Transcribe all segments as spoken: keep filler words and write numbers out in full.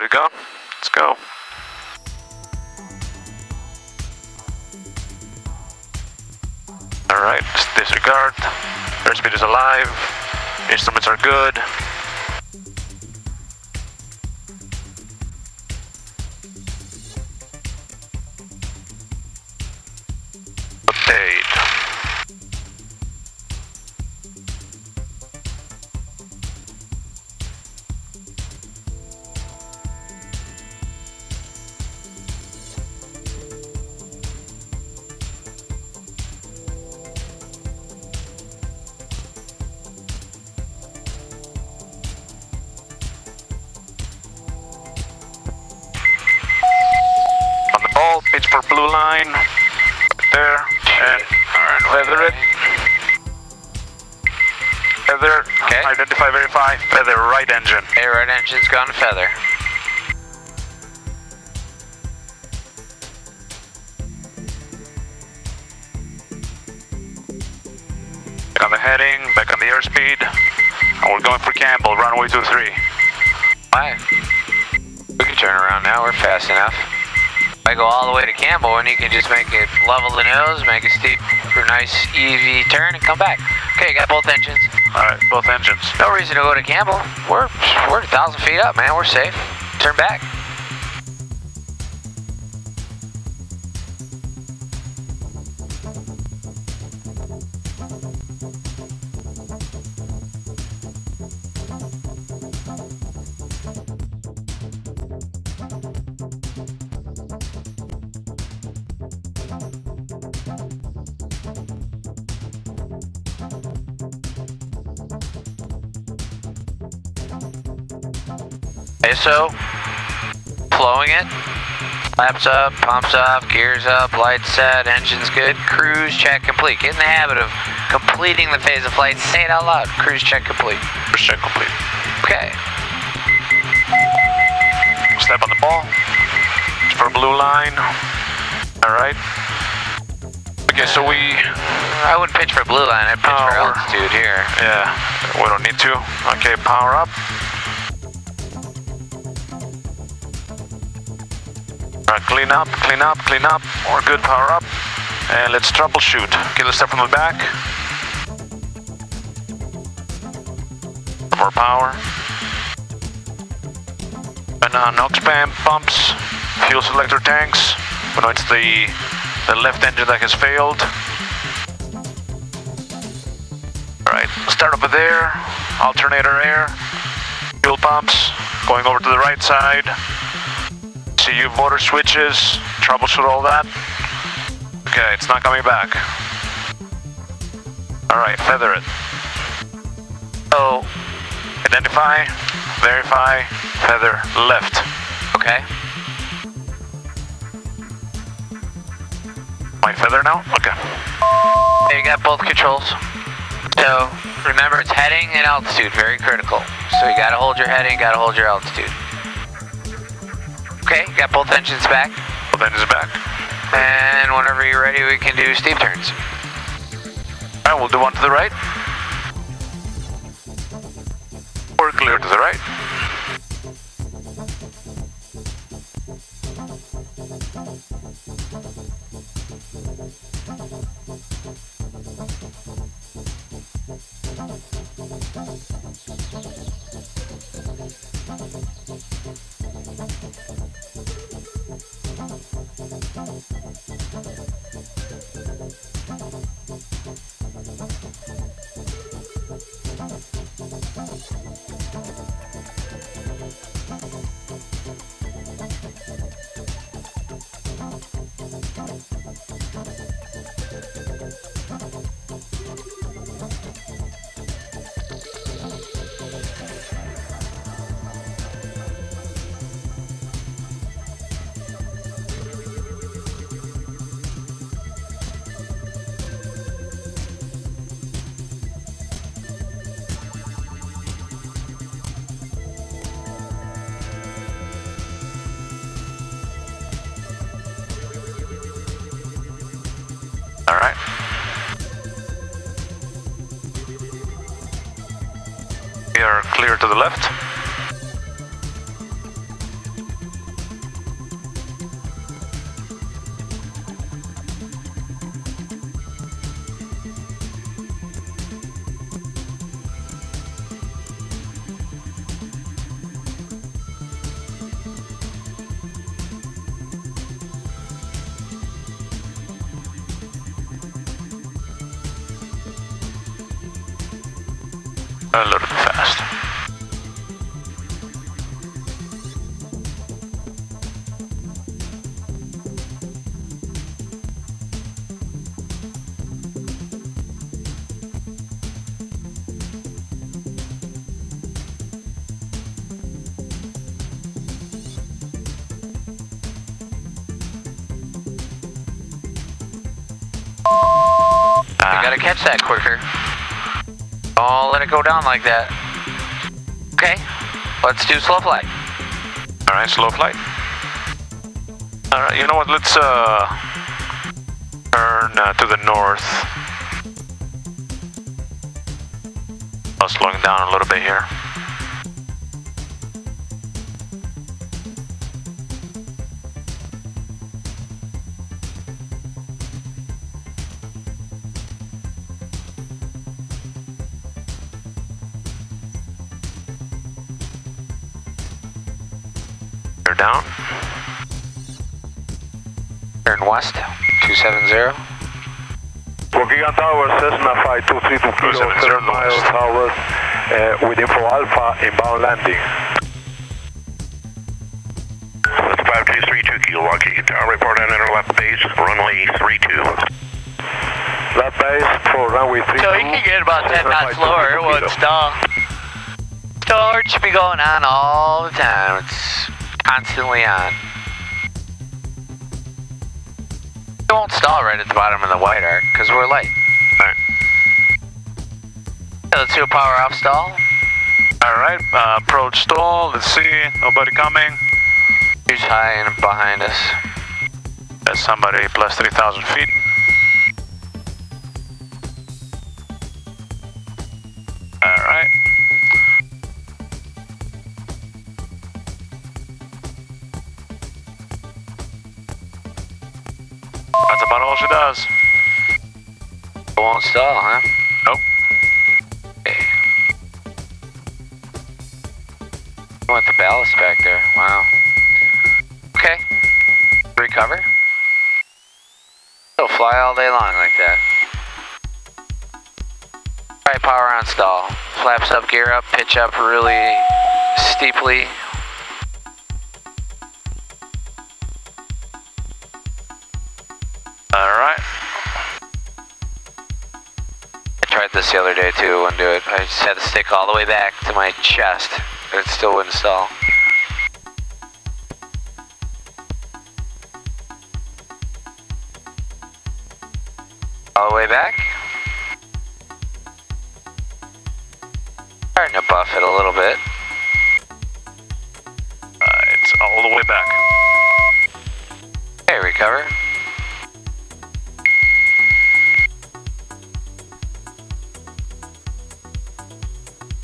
started going. Let's go. Alright, disregard. Airspeed is alive. Instruments are good. Engine's gone feather. Back on the heading, back on the airspeed, and we're going for Campbell, runway two three. Alright. We can turn around now, we're fast enough. If I go all the way to Campbell and you can just make it level the nose, make a steep or nice E V turn and come back. Okay, got both engines. Alright, both engines. No reason to go to Campbell. We're we're a thousand feet up, man. We're safe. Turn back. So, flowing it, flaps up, pumps up, gears up, lights set, engines good, cruise check complete. Get in the habit of completing the phase of flight. Say it out loud, cruise check complete. Cruise check complete. Okay. Step on the ball, it's for blue line, all right. Okay, so we... I wouldn't pitch for blue line, I'd pitch uh, for altitude here. Yeah, we don't need to. Okay, power up. Alright, clean up, clean up, clean up, more good, power up, and let's troubleshoot. Okay, let's step from the back. More power. And uh, NOx pump pumps, fuel selector tanks. We know it's the, the left engine that has failed. Alright, start over there, alternator air, fuel pumps, going over to the right side. E C U motor switches, troubleshoot all that. Okay, it's not coming back. Alright, feather it. So, identify, verify, feather left. Okay. My feather now? Okay. So you got both controls. So, remember it's heading and altitude, very critical. So you gotta hold your heading, gotta hold your altitude. Okay, got both engines back. Both engines back. And whenever you're ready, we can do steep turns. All right, we'll do one to the right. We're clear to the right. Clear to the left. Loaded fast. I gotta catch that quicker. Don't let it go down like that. Okay, let's do slow flight. All right, slow flight. All right, you know what? Let's uh, turn uh, to the north. I'm slowing down a little bit here. Down. Turn west, two seventy. Waukegan Tower, Cessna five two three two kilo, thirty miles tower, uh, with info alpha, inbound landing. five two three two kilo, Waukegan Tower, report on inner left base, runway three two. Left base for runway three two. So you can get about ten knots lower once stall. Storage should be going on all the time. It's constantly on. It won't stall right at the bottom of the white arc because we're light. Alright. Yeah, let's do a power off stall. Alright, uh, approach stall. Let's see. Nobody coming. Huge high and behind us. That's somebody plus three thousand feet. Alright. That's about all she does. It won't stall, huh? Nope. Okay. I want the ballast back there. Wow. Okay. Recover. It'll fly all day long like that. Alright, power on stall. Flaps up, gear up, pitch up really steeply. This the other day too, wouldn't do it. I just had to stick all the way back to my chest, but it still wouldn't stall. All the way back. Starting to buff it a little bit. Uh, it's all the way back. Okay, recover.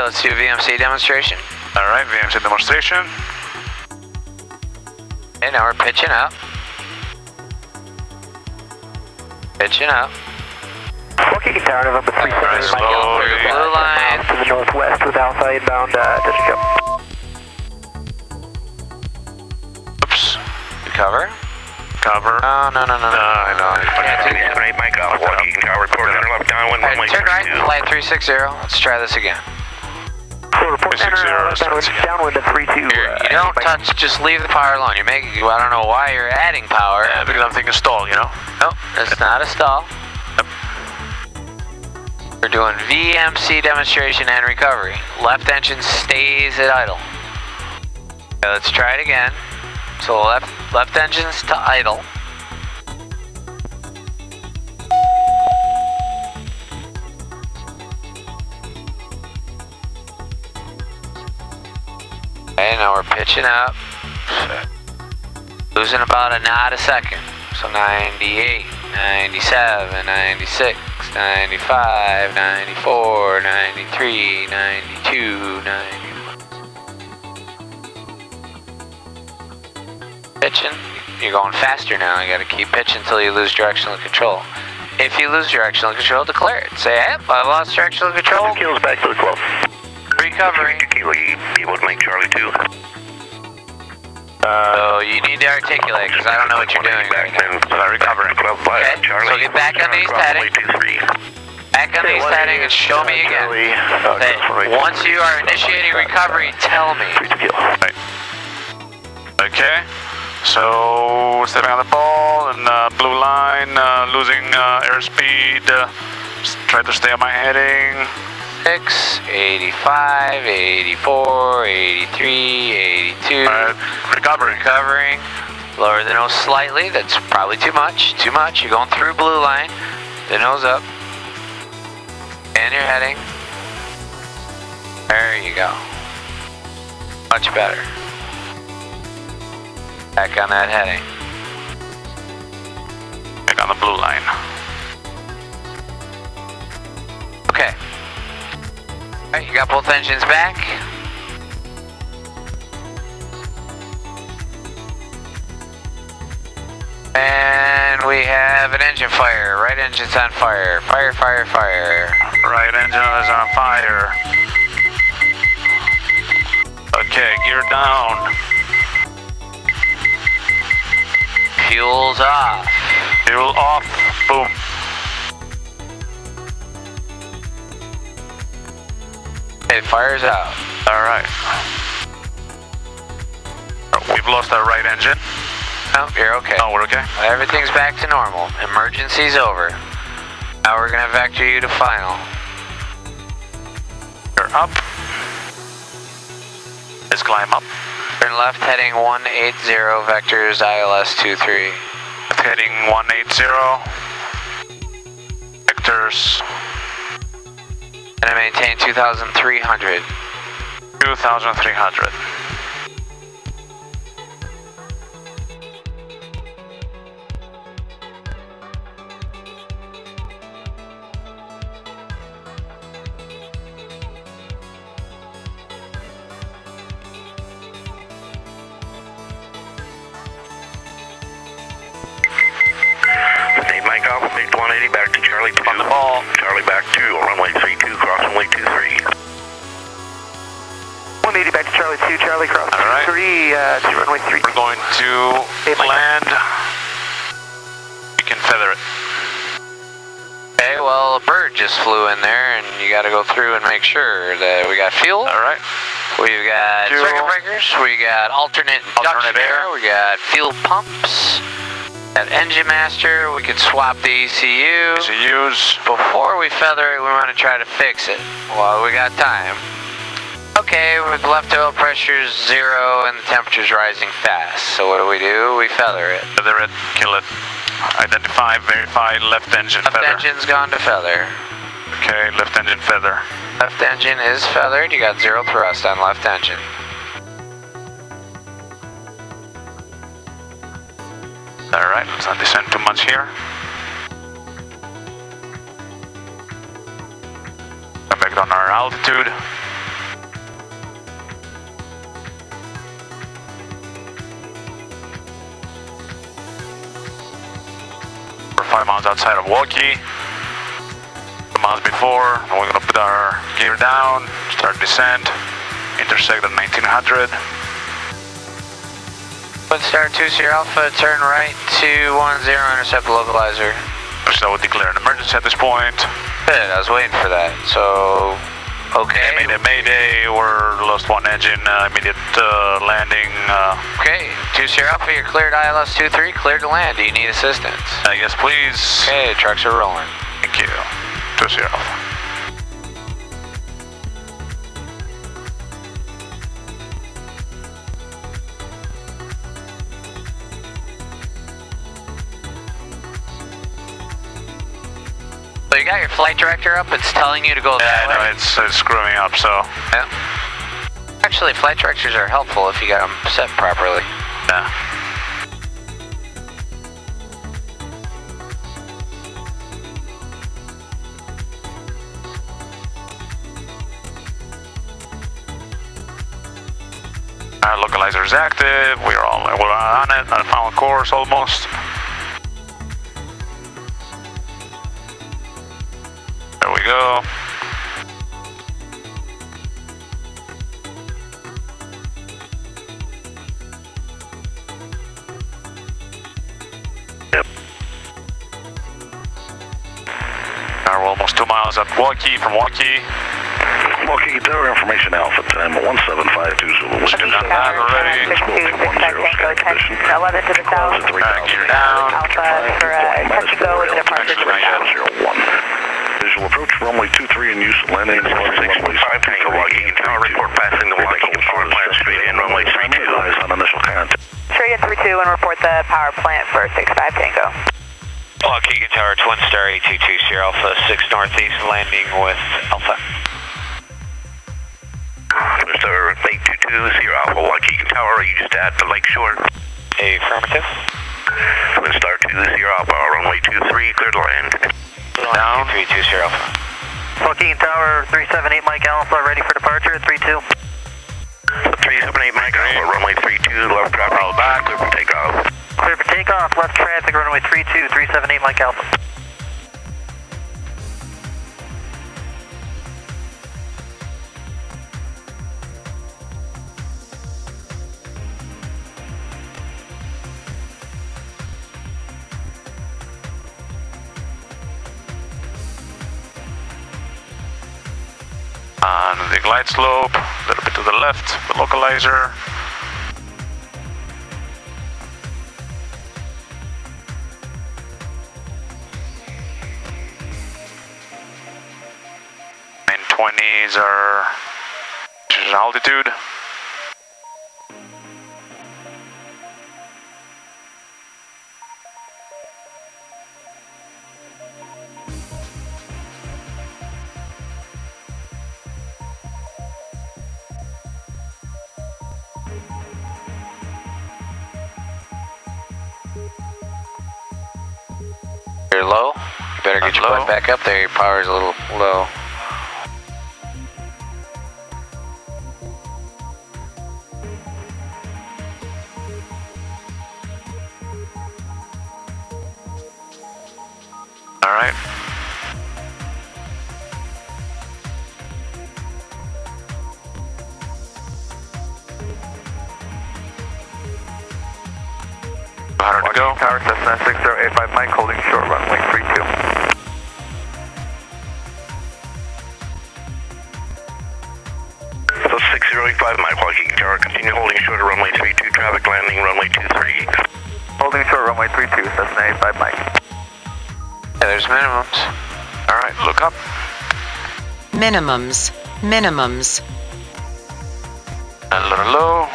Let's do a V M C demonstration. Alright, V M C demonstration. And now we're pitching up. Pitching up. Waukegan Tower, November three seven. Alright, slowly. Blue line. To the northwest with alpha inbound, uh, just jump. Oops. Recover. Cover. Oh, no, no, no, no. No, I know. Right, Mike, I'll Waukegan Tower, report enter left downwind, runway sixty-two. Turn right, flight three sixty. Let's try this again. So report enter downwind, downwind at three two. Uh, you don't touch, just leave the power alone. You're making, I don't know why you're adding power. Yeah, because I'm thinking stall, you know? Nope, it's yep. Not a stall. Yep. We're doing V M C demonstration and recovery. Left engine stays at idle. Okay, let's try it again. So left, left engine's to idle. Okay, now we're pitching up, losing about a knot a second, so ninety-eight, ninety-seven, ninety-six, ninety-five, ninety-four, ninety-three, ninety-two, ninety-one. Pitching, you're going faster now, you gotta keep pitching until you lose directional control. If you lose directional control, declare it. Say, yep, I've lost directional control. Kills back to the twelve. Recovering. Charlie two. Uh, so you need to articulate because I don't know what you're doing right now. Recovering. Okay, so get back on these headings. Back on the setting and show me again. That once you are initiating recovery, tell me. Right. Okay. So stepping on the ball and uh, blue line, uh, losing uh, airspeed. Uh, try to stay on my heading. six, eighty-five, eighty-four, eighty-three, eighty-two. Right. Recovering. Recovering. Lower the nose slightly. That's probably too much. Too much. You're going through blue line. The nose up. And you're heading. There you go. Much better. Back on that heading. Back on the blue line. Okay. Alright, you got both engines back. And we have an engine fire. Right engine's on fire. Fire, fire, fire. Right engine is on fire. Okay, gear down. Fuel's off. Fuel off. Boom. It fires out. Alright. We've lost our right engine. Nope, you're okay. Oh, we're okay? Everything's back to normal. Emergency's over. Now we're going to vector you to final. You're up. Let's climb up. Turn left heading one eighty, vectors I L S two three. Left heading one eighty, vectors. And I maintain two thousand three hundred. two thousand three hundred. one eighty back to Charlie two. On the ball. Charlie back two on runway three two, cross runway two three. one eighty back to Charlie two, Charlie cross two three, right. uh, to runway three. We're going to land. You can feather it. Okay, well a bird just flew in there and you gotta go through and make sure that we got fuel. Alright. We've got fuel. Circuit breakers, we got alternate, alternate air. air, we got fuel pumps. That engine master, we could swap the E C U. E C Us. Before we feather it, we want to try to fix it while we got time. Okay, with left oil pressure is zero and the temperature's rising fast. So what do we do? We feather it. Feather it, kill it. Identify, verify, left engine left feather. Left engine's gone to feather. Okay, left engine feather. Left engine is feathered. You got zero thrust on left engine. Alright, let's not descend too much here. Come back on our altitude. We're five miles outside of Waukee. Two miles before, and we're gonna put our gear down, start descent, intersect at nineteen hundred. But start two Sierra Alpha, turn right to one zero, intercept the localizer. So we'll declare an emergency at this point. Good, I was waiting for that. So, okay. Mayday, mayday, we're lost one engine, uh, immediate uh, landing. Uh, okay, two Sierra Alpha, you're cleared I L S two three, cleared to land. Do you need assistance? Uh, yes, please. Okay, trucks are rolling. Thank you. two Sierra Alpha. You got your flight director up, it's telling you to go that way. Yeah, no, it's, it's screwing up, so. Yeah. Actually, flight directors are helpful if you got them set properly. Yeah. Our localizer is active, we're, all, we're on it, on final course almost. Go. Yep. Now we're almost two miles up. Waukee from Waukee. Waukee, tower information alpha, time one seven five two Zulu. We do not have already. It's moving one zero, sky condition. eleven to the south. Gear down. Alpha for a touch and go with a departure to the south. Visual approach runway two three in use. Landing at one six five Tango Waukee Tower. Report passing the Waukee Power Plant straight in. Runway three two. Eyes on initial contact. Straight at three two and report the power plant for six five Tango. Waukegan Tower, Twin Star eight two two Sierra Alpha six Northeast, landing with Alpha. Twin Star eight two two Sierra Alpha, Waukegan Tower, are you just at the lakeshore? Affirmative. Twin Star two Sierra Alpha, runway two three, cleared to land. Down. two three two Sierra Alpha. Waukegan Tower, three seven eight Mike Alpha, ready for departure, three two. three seven eight Mike Alpha, runway three two, left drop out back, clear for takeoff. Clear for takeoff, left traffic, runway three two, three seven eight Mike Alpha. On the glide slope, a little bit to the left, the localizer. twenties are altitude. You're low. You better get your butt back up there. Your power is a little low. Alright. How to go? Tower Cessna six zero eight five Mike holding short runway three two. So six zero eight five Mike walking tower, continue holding short runway three two, traffic landing runway two three. Holding short runway three two, Cessna eight five Mike. Yeah, there's minimums. All right, look up. Minimums, minimums. A little low.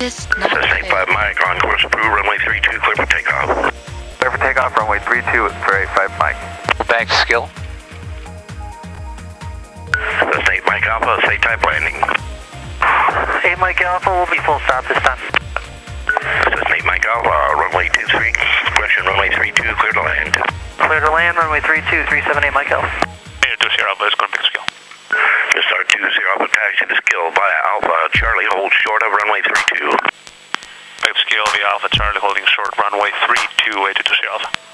Cessna eight five Mike, on course approved, runway three two, clear for takeoff. Clear for takeoff, runway three two for eight five Mike. Back to skill. Cessna eight Mike Alpha, say type landing. eight Mike Alpha will be full stop this time. Cessna eight Mike Alpha, runway two three, question runway three two, clear to land. Clear to land, runway three two, three seven eight Mike Alpha. two Sierra Alpha is going to skill. Just our two Sierra Alpha taxi to skill via Alpha Charlie, hold short of runway three two. Skill via Alpha Charlie, holding short runway three two, eight two Sierra Alpha.